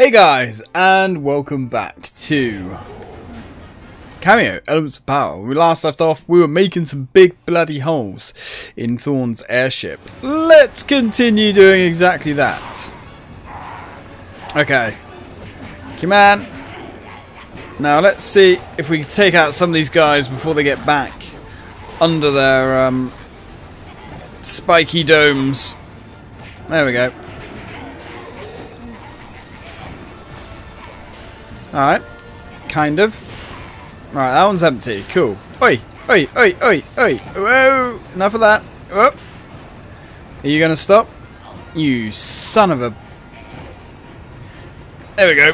Hey guys, and welcome back to Kameo Elements of Power. When we last left off, we were making some big bloody holes in Thorn's airship. Let's continue doing exactly that. Okay. Come on. Now let's see if we can take out some of these guys before they get back under their spiky domes. There we go. Alright, kind of. Alright, that one's empty. Cool. Oi, oi, oi, oi, oi. Whoa, enough of that. Whoop. Are you going to stop? You son of a... There we go.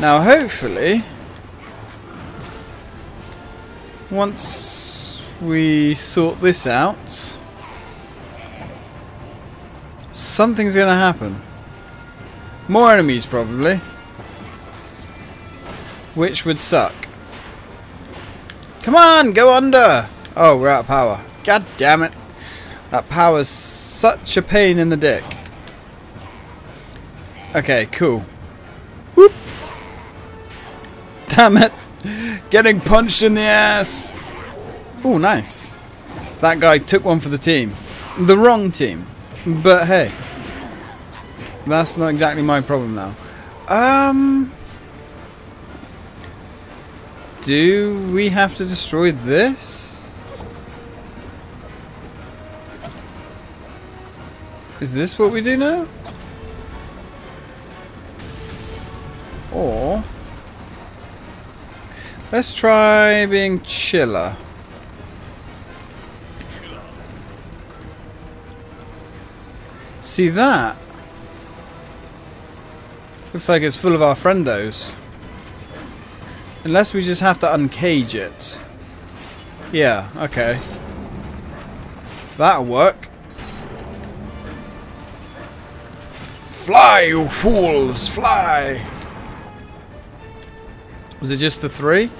Now, hopefully... Once we sort this out... Something's going to happen. More enemies, probably. Which would suck. Come on, go under! Oh, we're out of power. God damn it. That power's such a pain in the dick. Okay, cool. Whoop! Damn it! Getting punched in the ass! Oh, nice. That guy took one for the team. The wrong team. But hey. That's not exactly my problem now. Do we have to destroy this? Is this what we do now? Or... Let's try being chiller. See that? Looks like it's full of our friendos. Unless we just have to uncage it. Yeah, okay. That'll work. Fly, you fools! Fly! Was it just the three?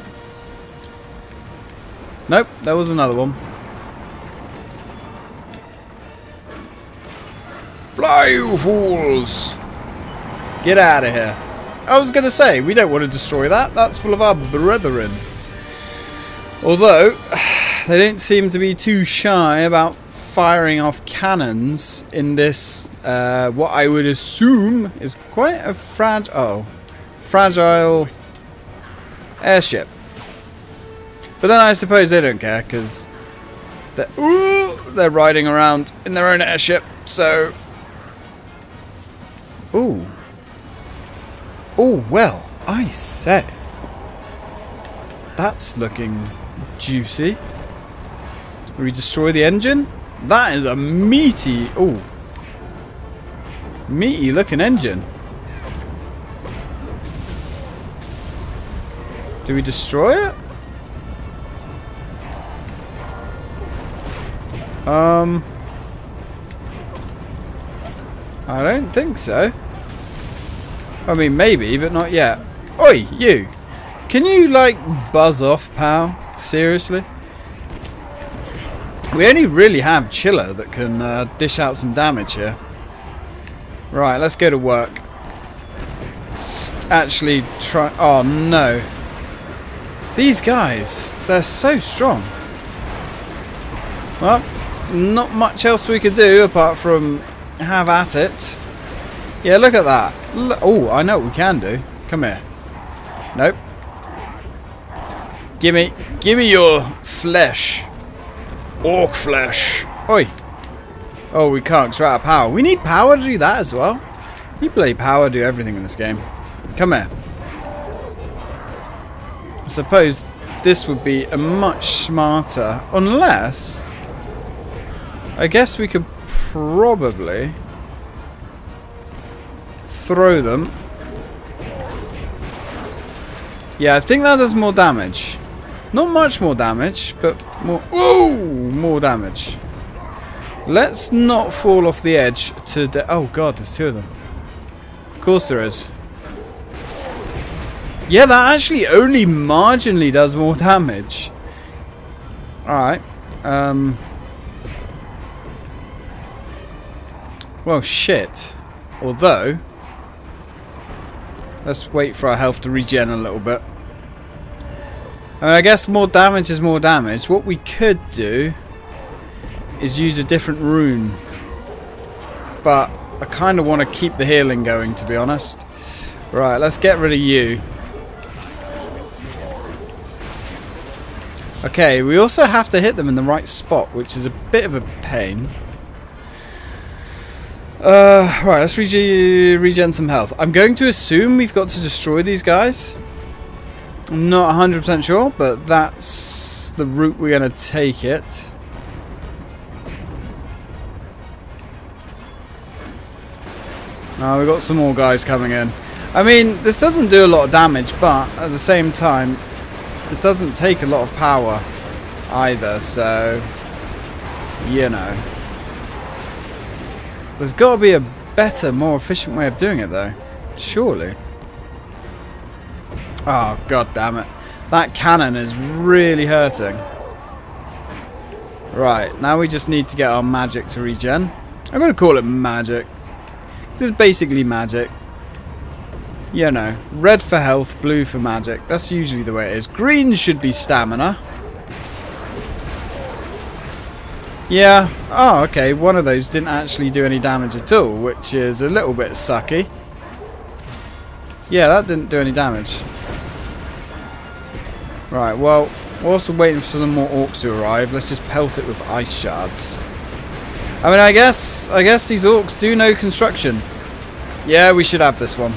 Nope, there was another one. Fly, you fools! Get out of here. I was going to say, we don't want to destroy that. That's full of our brethren. Although, they don't seem to be too shy about firing off cannons in this, what I would assume is quite a fragile airship. But then I suppose they don't care, because they're riding around in their own airship, so... Ooh. Oh, well, I say. That's looking juicy. Will we destroy the engine? That is a meaty... Oh. Meaty looking engine. Do we destroy it? I don't think so. I mean, maybe, but not yet. Oi, you! Can you, like, buzz off, pal? Seriously? We only really have Chiller that can dish out some damage here. Right, let's go to work. Actually, try... Oh, no. These guys, they're so strong. Well, not much else we could do apart from have at it. Yeah, look at that. Oh, I know what we can do. Come here. Nope. Gimme your flesh. Orc flesh. Oi. Oh, we can't, because we're out of power. We need power to do that as well. You play power, do everything in this game. Come here. I suppose this would be a much smarter, unless... I guess we could probably... throw them. Yeah, I think that does more damage. Not much more damage, but more... Whoa! More damage. Let's not fall off the edge to... Oh, God, there's two of them. Of course there is. Yeah, that actually only marginally does more damage. Alright. Well, shit. Although... Let's wait for our health to regen a little bit. I guess more damage is more damage. What we could do is use a different rune, but I kind of want to keep the healing going, to be honest. Right, let's get rid of you. Okay, we also have to hit them in the right spot, which is a bit of a pain. Right, let's regen some health. I'm going to assume we've got to destroy these guys. I'm not 100% sure, but that's the route we're going to take it. Now we've got some more guys coming in. I mean, this doesn't do a lot of damage, but at the same time, it doesn't take a lot of power either, so, you know. There's got to be a better, more efficient way of doing it, though. Surely. Oh, god damn it. That cannon is really hurting. Right, now we just need to get our magic to regen. I'm going to call it magic. This is basically magic. You know, red for health, blue for magic. That's usually the way it is. Green should be stamina. Yeah. Oh, okay. One of those didn't actually do any damage at all, which is a little bit sucky. Yeah, that didn't do any damage. Right, well, whilst we're waiting for some more orcs to arrive, let's just pelt it with ice shards. I mean, I guess these orcs do know construction. Yeah, we should have this one.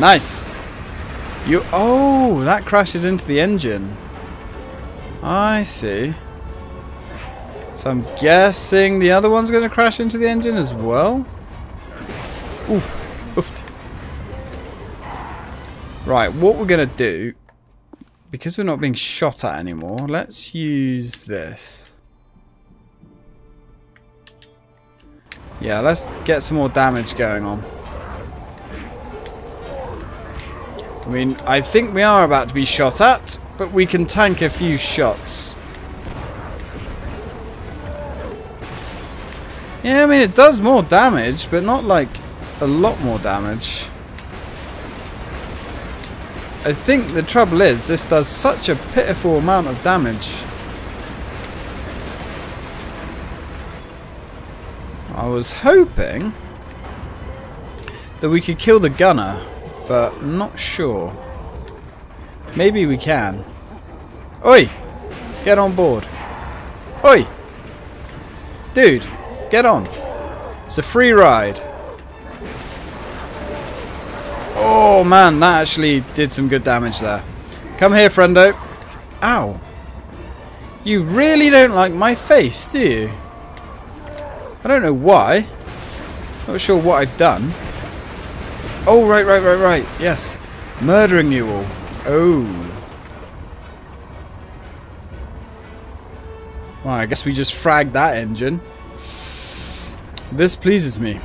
Nice. You... Oh, that crashes into the engine. I see. So I'm guessing the other one's going to crash into the engine as well. Ooh, oofed. Right, what we're going to do, because we're not being shot at anymore, let's use this. Yeah, let's get some more damage going on. I mean, I think we are about to be shot at, but we can tank a few shots. Yeah, I mean, it does more damage, but not, like, a lot more damage. I think the trouble is, this does such a pitiful amount of damage. I was hoping that we could kill the gunner, but I'm not sure. Maybe we can. Oi! Get on board. Oi! Dude, get on. It's a free ride. Oh man, that actually did some good damage there. Come here, friendo. Ow. You really don't like my face, do you? I don't know why. Not sure what I've done. Oh, right. Yes. Murdering you all. Oh. Well, I guess we just fragged that engine. This pleases me.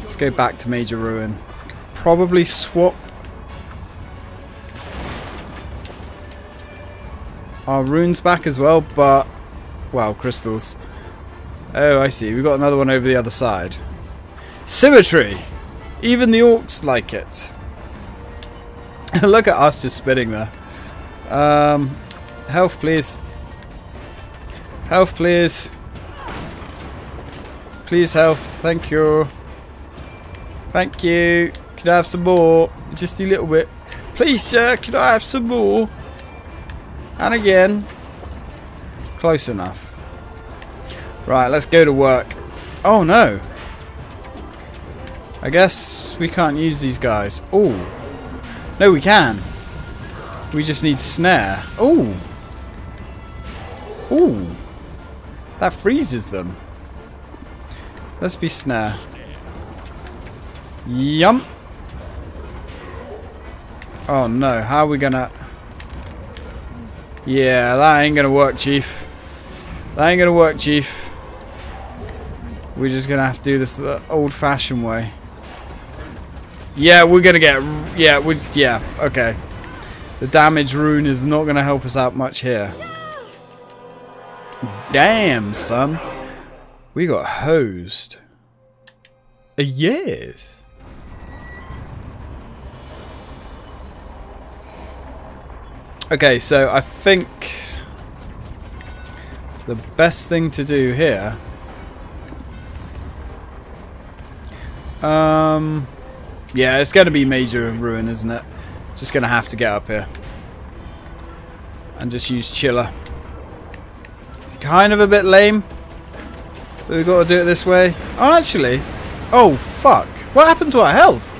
Let's go back to Major Ruin. Probably swap our runes back as well, but... Wow, crystals. Oh, I see. We've got another one over the other side. Symmetry! Even the orcs like it. Look at us just spinning there. Health, please. Health, please. Please, health. Thank you. Thank you. Could I have some more? Just a little bit. Please, sir, could I have some more? And again. Close enough. Right, let's go to work. Oh no! I guess we can't use these guys. Oh! No, we can! We just need snare. Oh! Oh! That freezes them. Let's be snare. Yum! Oh no, how are we gonna... Yeah, that ain't gonna work, Chief. That ain't gonna work, Chief. We're just going to have to do this the old-fashioned way. Yeah, we're going to get... Yeah, okay. The damage rune is not going to help us out much here. Damn, son. We got hosed. Yes. Okay, so I think the best thing to do here. Yeah, it's going to be major ruin, isn't it? Just going to have to get up here and just use chiller. Kind of a bit lame, but we've got to do it this way. Oh, actually. Oh, fuck. What happened to our health?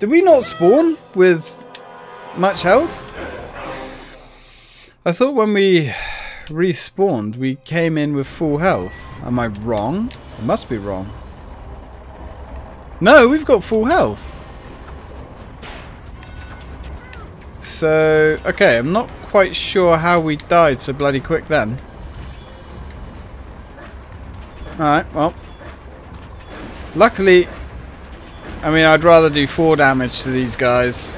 Did we not spawn with much health? I thought when we respawned, we came in with full health. Am I wrong? I must be wrong. No, we've got full health. So, okay, I'm not quite sure how we died so bloody quick then. Alright, well. Luckily, I mean, I'd rather do 4 damage to these guys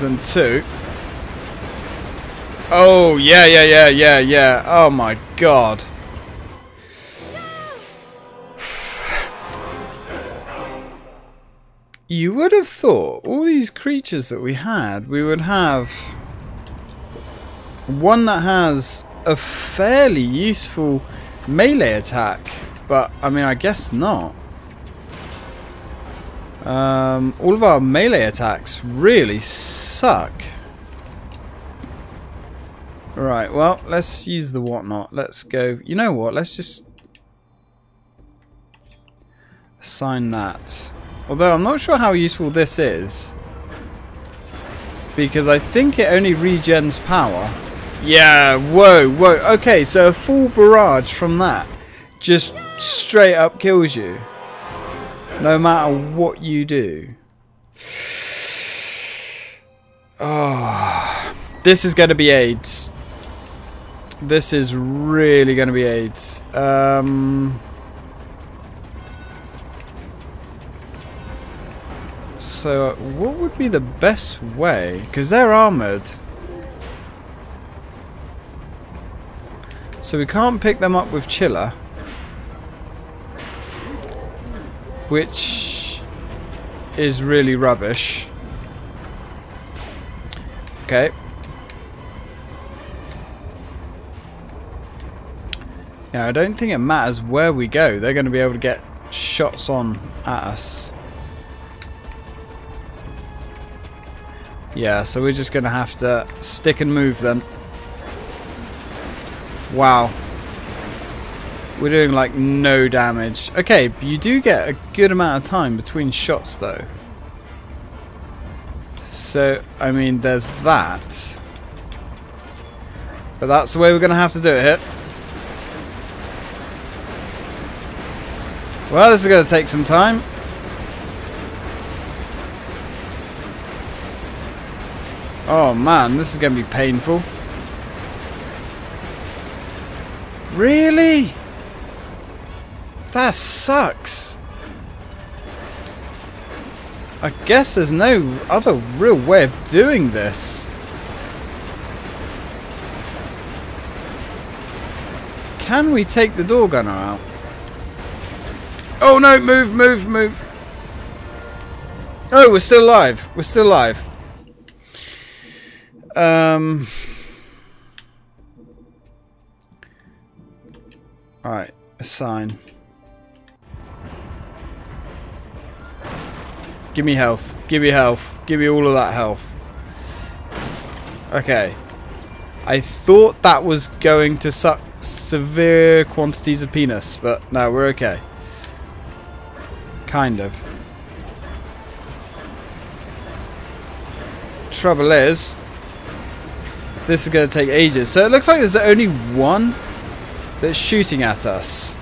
than 2. Oh, yeah. Oh, my God. You would have thought all these creatures that we had, we would have one that has a fairly useful melee attack. But, I mean, I guess not. All of our melee attacks really suck. Right, well, let's use the whatnot. Let's go... You know what? Let's just assign that. Although I'm not sure how useful this is, because I think it only regens power. Yeah, whoa. Okay, so a full barrage from that just straight up kills you, no matter what you do. Oh, this is going to be AIDS. This is really going to be AIDS. So what would be the best way? Because they're armoured. So we can't pick them up with chiller. Which is really rubbish. Okay. Yeah, I don't think it matters where we go. They're going to be able to get shots on at us. Yeah, so we're just going to have to stick and move then. Wow. We're doing, like, no damage. Okay, but you do get a good amount of time between shots, though. So, I mean, there's that. But that's the way we're going to have to do it here. Well, this is going to take some time. Oh man, this is going to be painful. Really? That sucks. I guess there's no other real way of doing this. Can we take the door gunner out? Oh no, move. Oh, we're still alive. Alright, assign. Give me health. Give me all of that health. Okay. I thought that was going to suck severe quantities of penis, but no, we're okay. Kind of. Trouble is, this is going to take ages. So it looks like there's only one that's shooting at us.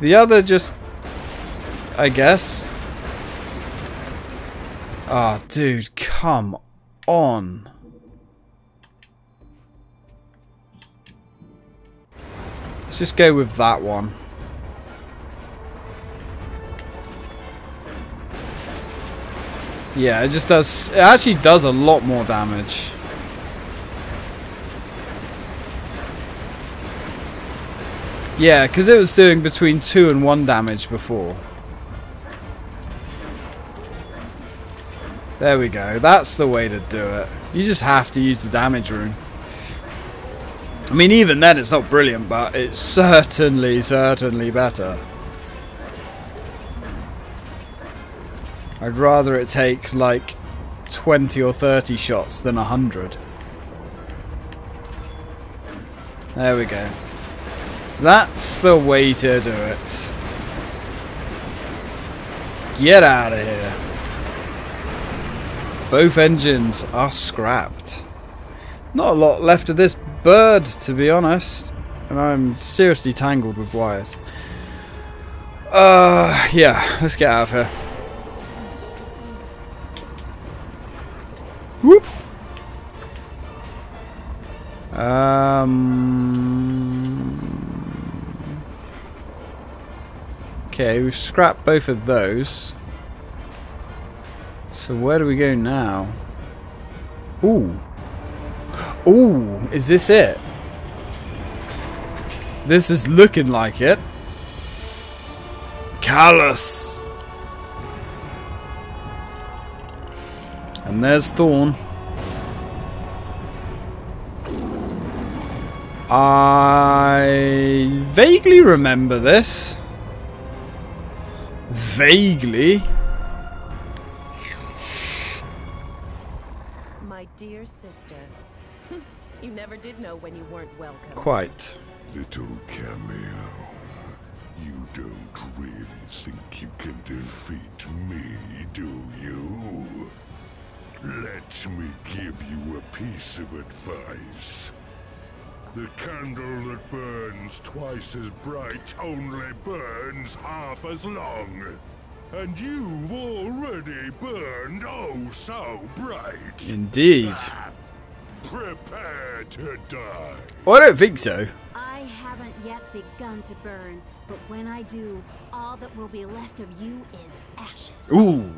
The other just... I guess. Oh, dude, come on. Let's just go with that one. Yeah, it just does... It actually does a lot more damage. Yeah, because it was doing between 2 and 1 damage before. There we go. That's the way to do it. You just have to use the damage rune. I mean, even then it's not brilliant, but it's certainly better. I'd rather it take, like, 20 or 30 shots than 100. There we go. That's the way to do it. Get out of here. Both engines are scrapped. Not a lot left of this bird, to be honest. And I'm seriously tangled with wires. Yeah, let's get out of here. Whoop. Okay, we've scrapped both of those. So where do we go now? Ooh. Ooh, is this it? This is looking like it. Kalus. And there's Thorn. I vaguely remember this. Vaguely. My dear sister, you never did know when you weren't welcome. Quite. Little Kameo, you don't really think you can defeat me, do you? Let me give you a piece of advice. The candle that burns twice as bright only burns half as long. And you've already burned oh so bright. Indeed. Prepare to die. Oh, I don't think so. I haven't yet begun to burn, but when I do, all that will be left of you is ashes. Ooh,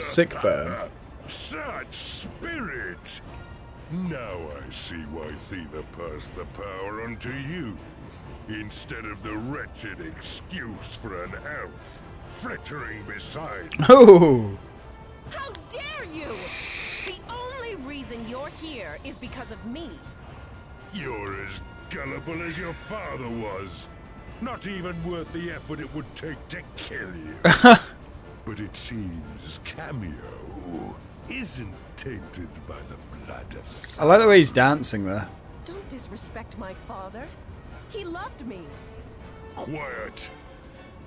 sick burn. Such spirit! Now I see why Thena passed the power onto you, instead of the wretched excuse for an elf frittering beside you. Oh! How dare you! The only reason you're here is because of me. You're as gullible as your father was. Not even worth the effort it would take to kill you. But it seems Kameo isn't tainted by the blood of Solon. I like the way he's dancing there. Don't disrespect my father. He loved me. Quiet.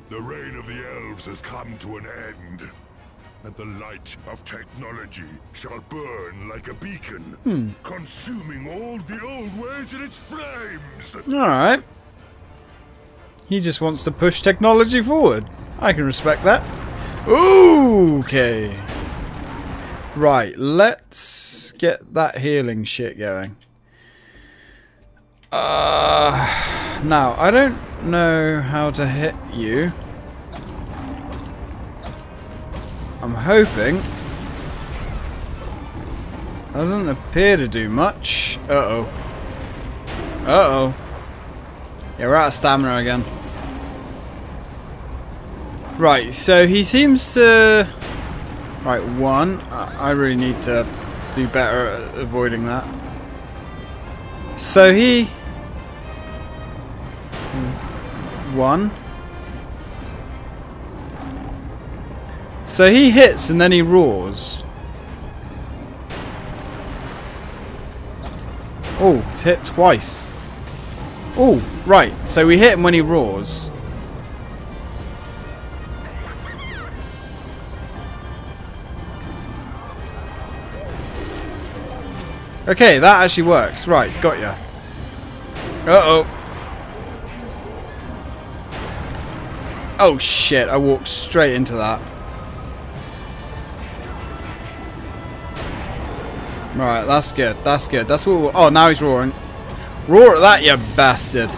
The reign of the elves has come to an end. And the light of technology shall burn like a beacon, consuming all the old ways in its flames. Alright. He just wants to push technology forward. I can respect that. Ooh, okay. Right, let's get that healing shit going. Now, I don't know how to hit you. I'm hoping. Doesn't appear to do much. Uh-oh. Uh-oh. Yeah, we're out of stamina again. Right, so he seems to... Right, one. I really need to do better at avoiding that. So he... One. So he hits and then he roars. Oh, it's hit twice. Oh, right. So we hit him when he roars. Okay, that actually works. Right, got ya. Uh-oh. Oh, shit. I walked straight into that. Right, that's good. That's good. That's what... Oh, now he's roaring. Roar at that, you bastard.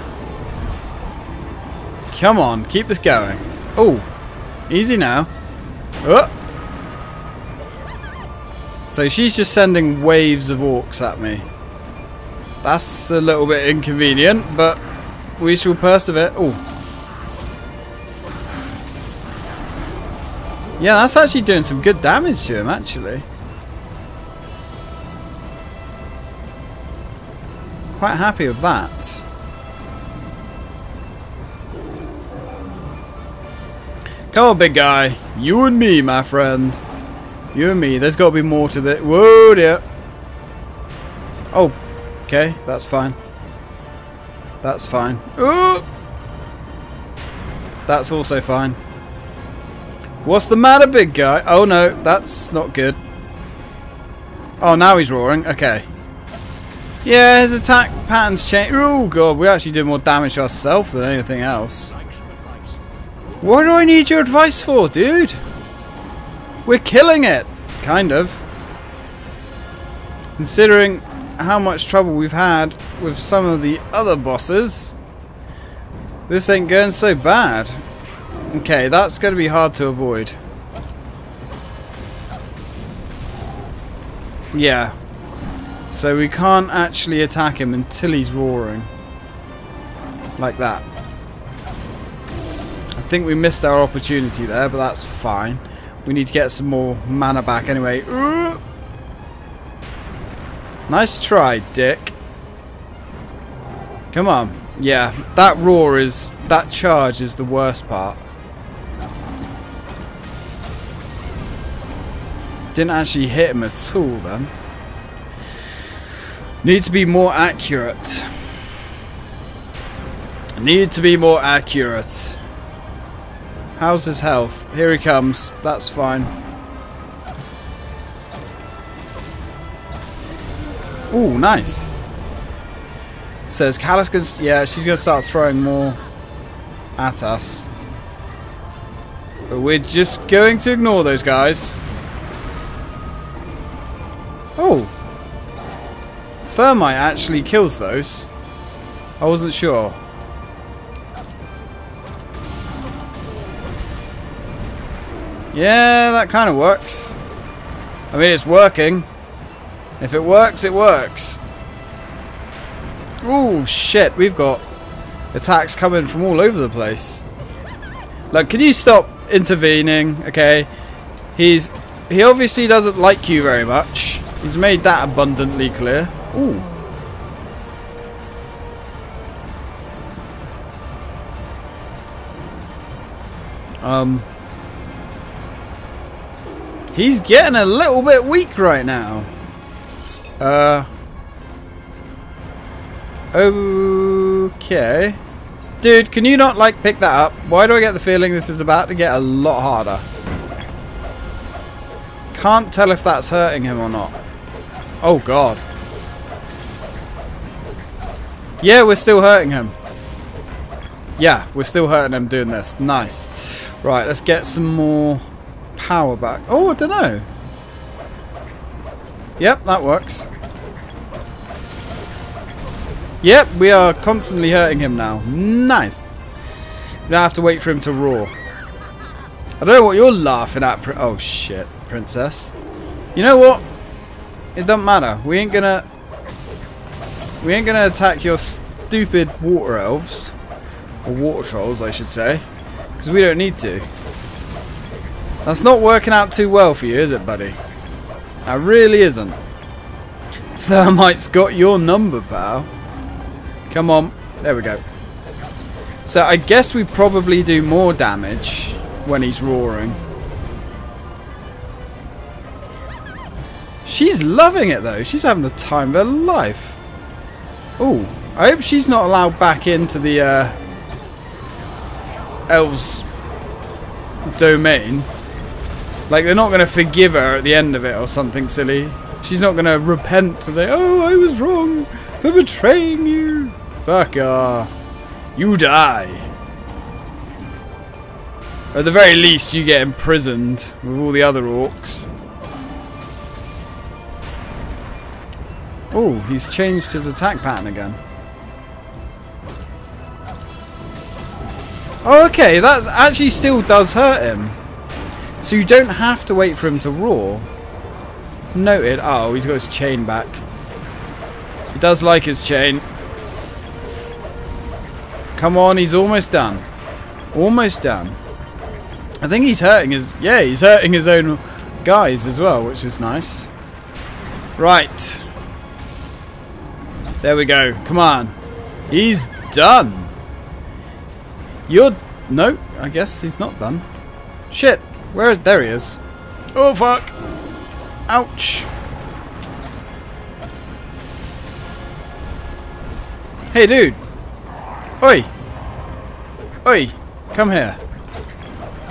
Come on. Keep this going. Oh. Easy now. Oh. So she's just sending waves of orcs at me. That's a little bit inconvenient, but We shall persevere. Oh. Yeah, that's actually doing some good damage to him, actually. Quite happy with that. Come on, big guy. You and me, my friend. You and me. There's got to be more to this. Whoa, dear. Oh. Okay, that's fine. That's fine. Ooh! That's also fine. What's the matter, big guy? Oh no, that's not good. Oh, now he's roaring. Okay. Yeah, his attack patterns change. Oh god, we actually did more damage to ourselves than anything else. What do I need your advice for, dude? We're killing it, kind of. Considering how much trouble we've had with some of the other bosses, this ain't going so bad. Okay, that's going to be hard to avoid. Yeah, so we can't actually attack him until he's roaring like that. I think we missed our opportunity there, but that's fine. We need to get some more mana back anyway. Ooh! Nice try, Dick. Come on. Yeah, that roar is... that charge is the worst part. Didn't actually hit him at all then. Need to be more accurate. Need to be more accurate. How's his health? Here he comes. That's fine. Ooh, nice. Says Kalus can... yeah, she's going to start throwing more at us. But we're just going to ignore those guys. Oh. Thermite actually kills those. I wasn't sure. Yeah, that kind of works. I mean, it's working. If it works, it works. Oh shit, we've got attacks coming from all over the place. Look, can you stop intervening? Okay. He obviously doesn't like you very much. He's made that abundantly clear. Ooh. He's getting a little bit weak right now. Okay. Dude, can you not, like, pick that up? Why do I get the feeling this is about to get a lot harder? Can't tell if that's hurting him or not. Oh, God. Yeah, we're still hurting him. Yeah, we're still hurting him doing this. Nice. Right, let's get some more power back. Oh, I don't know. Yep, that works. Yep, we are constantly hurting him now. Nice. We don't have to wait for him to roar. I don't know what you're laughing at. Oh, shit, princess. You know what? It doesn't matter. We ain't gonna attack your stupid water elves. Or water trolls, I should say. Because we don't need to. That's not working out too well for you, is it, buddy? That really isn't. Thermite's got your number, pal. Come on. There we go. So I guess we probably do more damage when he's roaring. She's loving it, though. She's having the time of her life. Ooh. I hope she's not allowed back into the elves' domain. Like, they're not going to forgive her at the end of it or something silly. She's not going to repent and say, oh, I was wrong for betraying you. Fuck off. You die. At the very least, you get imprisoned with all the other orcs. Oh, he's changed his attack pattern again. Oh, okay, that actually still does hurt him. So you don't have to wait for him to roar. Noted. Oh, he's got his chain back. He does like his chain. Come on, he's almost done. Almost done. I think he's hurting his... Yeah, he's hurting his own guys as well, which is nice. Right. There we go. Come on. He's done. You're... No, I guess he's not done. Shit. Where is... There he is. Oh, fuck. Ouch. Hey, dude. Oi. Oi. Come here.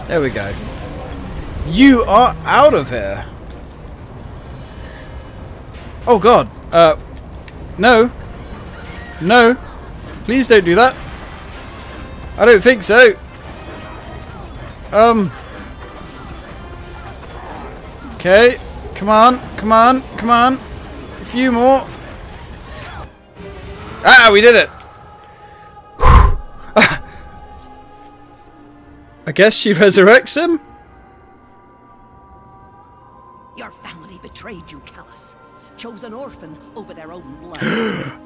There we go. You are out of here. Oh, God. No. No. Please don't do that. I don't think so. Okay. Come on. Come on. Come on. A few more. Ah, we did it! I guess she resurrects him? Your family betrayed you, Kalus. Chose an orphan over their own blood.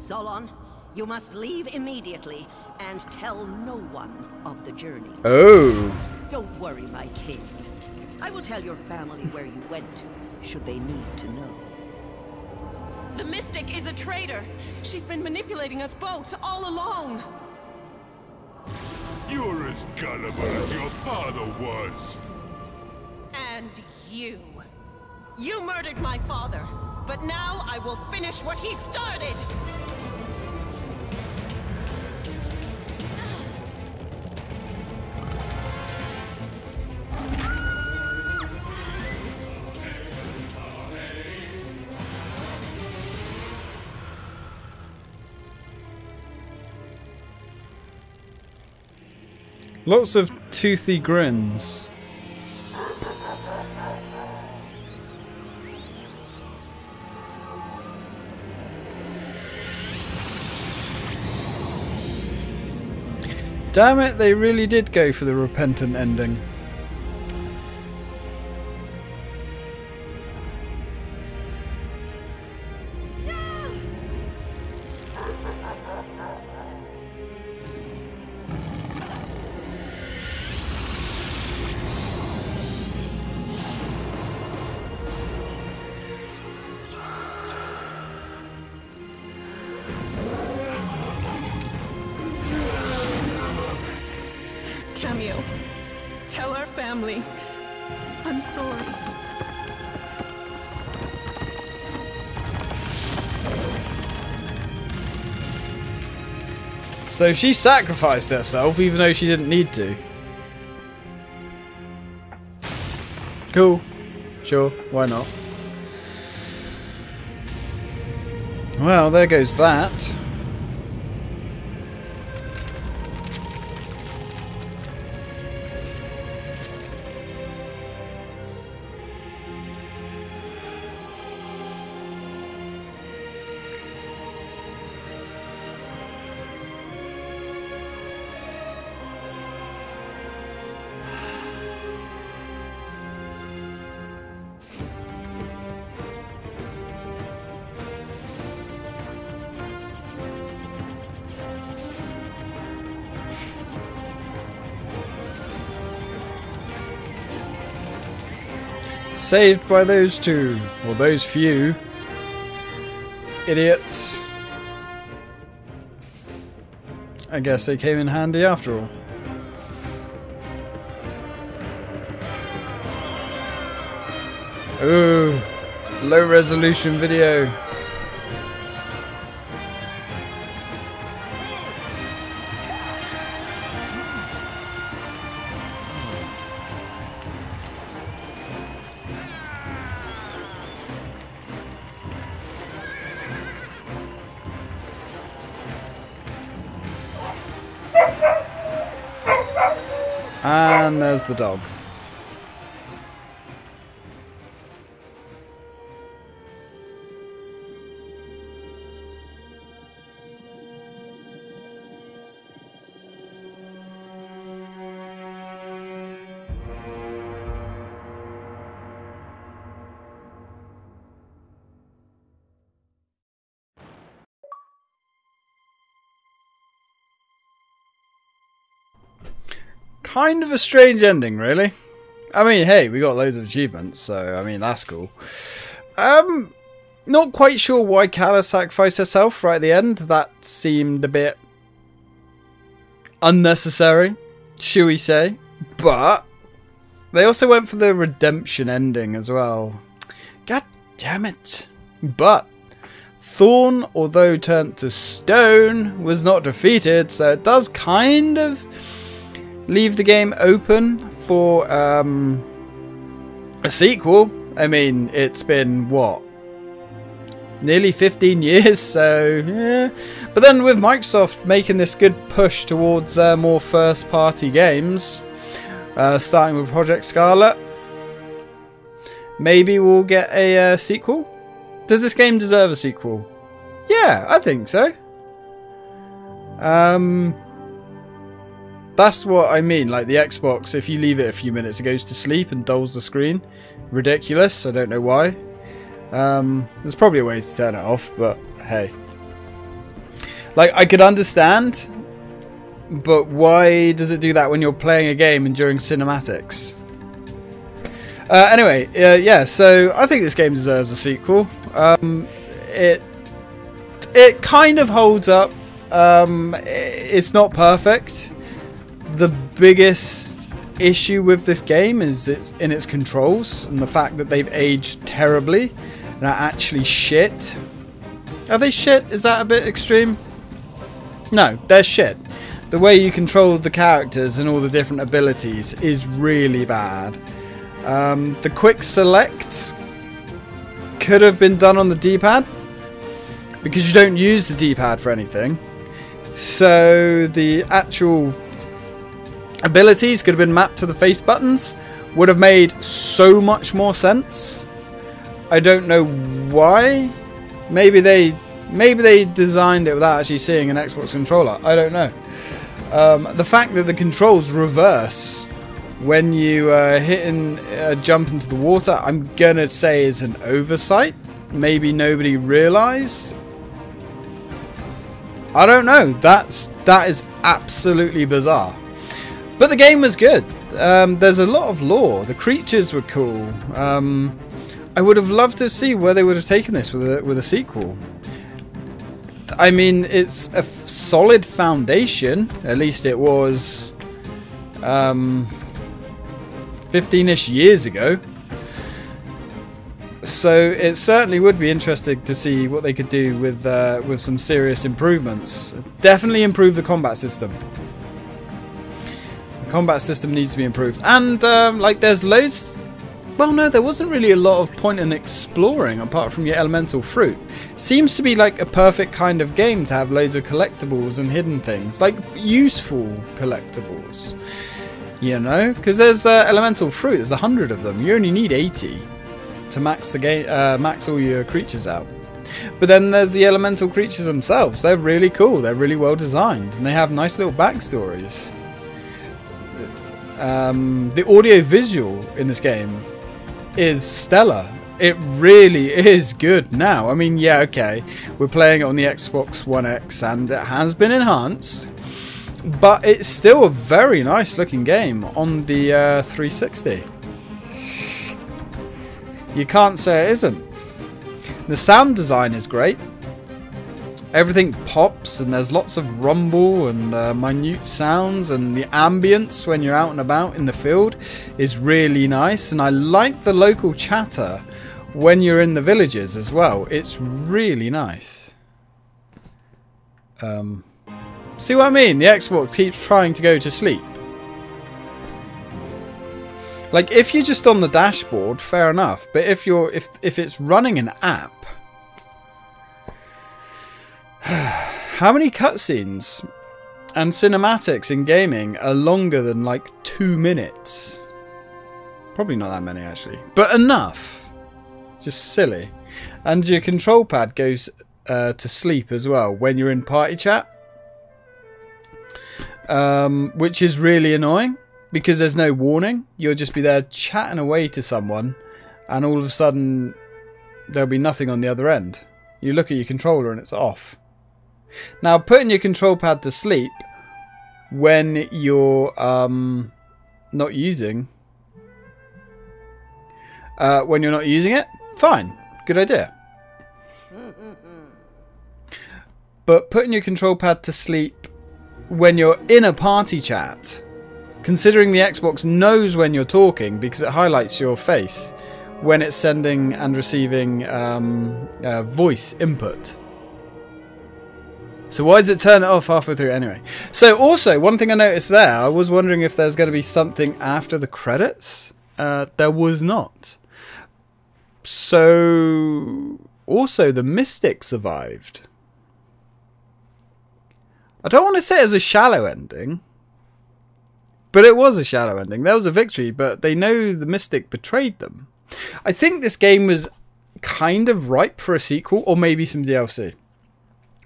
Solon, you must leave immediately and tell no one of the journey. Oh. Don't worry, my king. I will tell your family where you went, should they need to know. The Mystic is a traitor. She's been manipulating us both all along. You're as gullible as your father was. And you. You murdered my father, but now I will finish what he started. Lots of toothy grins. Damn it, they really did go for the repentant ending. Kameo, tell our family. I'm sorry. So she sacrificed herself even though she didn't need to. Cool. Sure, why not? Well, there goes that. Saved by those two, or those few idiots. I guess they came in handy after all. Ooh, low resolution video. And there's the dog. kind of a strange ending, really. I mean, hey, we got loads of achievements, so, I mean, that's cool. Not quite sure why Kalus sacrificed herself right at the end. That seemed a bit unnecessary, should we say. But they also went for the redemption ending as well. God damn it. But Thorn, although turned to stone, was not defeated, so it does kind of leave the game open for a sequel. I mean, it's been, what, nearly 15 years, so yeah. But then with Microsoft making this good push towards more first-party games, starting with Project Scarlett, maybe we'll get a sequel? Does this game deserve a sequel? Yeah, I think so. That's what I mean. Like the Xbox, if you leave it a few minutes, it goes to sleep and dulls the screen. Ridiculous. I don't know why. There's probably a way to turn it off, but hey. Like, I could understand, but why does it do that when you're playing a game and during cinematics? Anyway, yeah, so I think this game deserves a sequel. It kind of holds up. It's not perfect. The biggest issue with this game is its controls and the fact that they've aged terribly and are actually shit. Are they shit? Is that a bit extreme? No, they're shit. The way you control the characters and all the different abilities is really bad. The quick select could have been done on the D-pad because you don't use the D-pad for anything. So the actual abilities could have been mapped to the face buttons. Would have made so much more sense. I don't know why. Maybe they designed it without actually seeing an Xbox controller. I don't know. The fact that the controls reverse when you hit and jump into the water, I'm gonna say is an oversight. Maybe nobody realised. I don't know. That is absolutely bizarre. But the game was good. There's a lot of lore. The creatures were cool. I would have loved to see where they would have taken this with a sequel. I mean, it's a solid foundation. At least it was 15-ish years ago, so it certainly would be interesting to see what they could do with some serious improvements. Definitely improve the combat system. The combat system needs to be improved, and like there's loads. Well, no, there wasn't really a lot of point in exploring apart from your elemental fruit. Seems to be like a perfect kind of game to have loads of collectibles and hidden things, like useful collectibles. You know, because there's elemental fruit. There's 100 of them. You only need 80 to max the game, max all your creatures out. But then there's the elemental creatures themselves. They're really cool. They're really well designed, and they have nice little backstories. The audio-visual in this game is stellar. It really is good now. I mean, yeah, okay, we're playing it on the Xbox One X, and it has been enhanced. But it's still a very nice looking game on the 360. You can't say it isn't. The sound design is great. Everything pops and there's lots of rumble and minute sounds, and the ambience when you're out and about in the field is really nice. And I like the local chatter when you're in the villages as well. It's really nice. See what I mean? The Xbox keeps trying to go to sleep. Like, if you're just on the dashboard, fair enough. But if you're if it's running an app, how many cutscenes and cinematics in gaming are longer than like 2 minutes? Probably not that many, actually, but enough. Just silly. And your control pad goes to sleep as well when you're in party chat. Which is really annoying because there's no warning. You'll just be there chatting away to someone and all of a sudden there'll be nothing on the other end. You look at your controller and it's off. Now, putting your control pad to sleep when you're not using. When you're not using it, fine. Good idea. But putting your control pad to sleep when you're in a party chat, considering the Xbox knows when you're talking because it highlights your face when it's sending and receiving voice input. So why does it turn it off halfway through anyway? So also, one thing I noticed there, I was wondering if there's going to be something after the credits. There was not. So also the Mystic survived. I don't want to say it was a shallow ending, but it was a shallow ending. There was a victory, but they know the Mystic betrayed them. I think this game was kind of ripe for a sequel or maybe some DLC.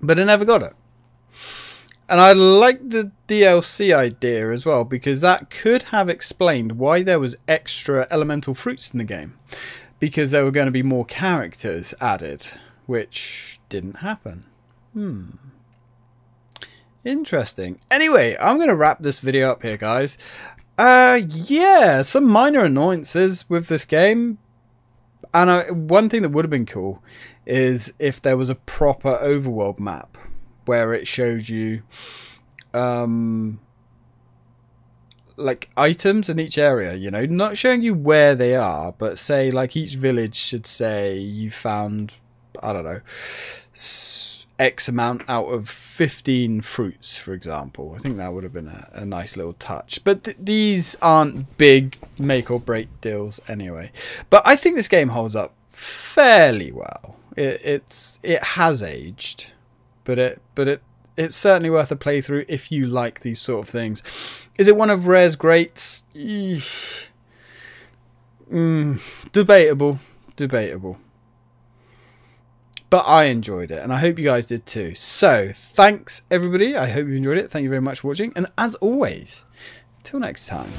But I never got it. And I like the DLC idea as well, because that could have explained why there was extra elemental fruits in the game. Because there were going to be more characters added, which didn't happen. Interesting. Anyway, I'm going to wrap this video up here, guys. Yeah, some minor annoyances with this game. And one thing that would have been cool is if there was a proper overworld map where it showed you like items in each area, you know, not showing you where they are, but say like each village should say you found, I don't know, X amount out of 15 fruits, for example. I think that would have been a nice little touch. But these aren't big make or break deals anyway. But I think this game holds up fairly well. It has aged, but it's certainly worth a playthrough if you like these sort of things. Is it one of Rare's greats? Debatable. But I enjoyed it, and I hope you guys did too. So, thanks everybody. I hope you enjoyed it. Thank you very much for watching. And as always, till next time.